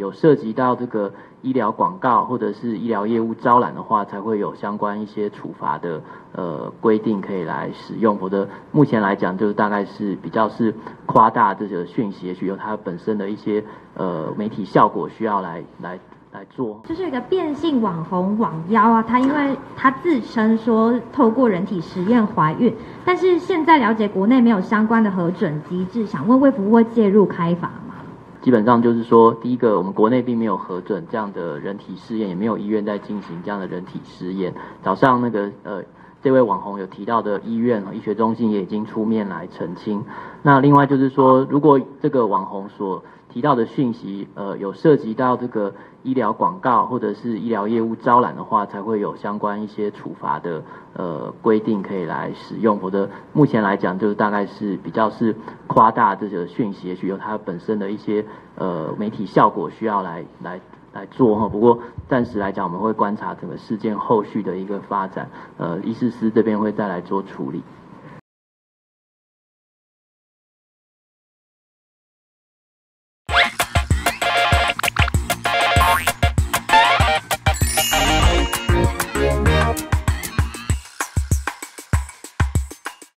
有涉及到这个医疗广告或者是医疗业务招揽的话，才会有相关一些处罚的规定可以来使用。否则目前来讲，就是大概是比较是夸大这个讯息，也许有它本身的一些媒体效果需要来做，就是一个变性网红网妖啊，他因为他自称说透过人体实验怀孕，但是现在了解国内没有相关的核准机制，想问卫福会介入开罚吗？基本上就是说，第一个，我们国内并没有核准这样的人体试验，也没有医院在进行这样的人体试验。早上那个这位网红有提到的医院和医学中心也已经出面来澄清。那另外就是说，如果这个网红所提到的讯息，有涉及到这个医疗广告或者是医疗业务招揽的话，才会有相关一些处罚的规定可以来使用。否则目前来讲，就是大概是比较是夸大这个讯息，也许有它本身的一些媒体效果需要来做哈。不过暂时来讲，我们会观察整个事件后续的一个发展，医师司这边会再来做处理。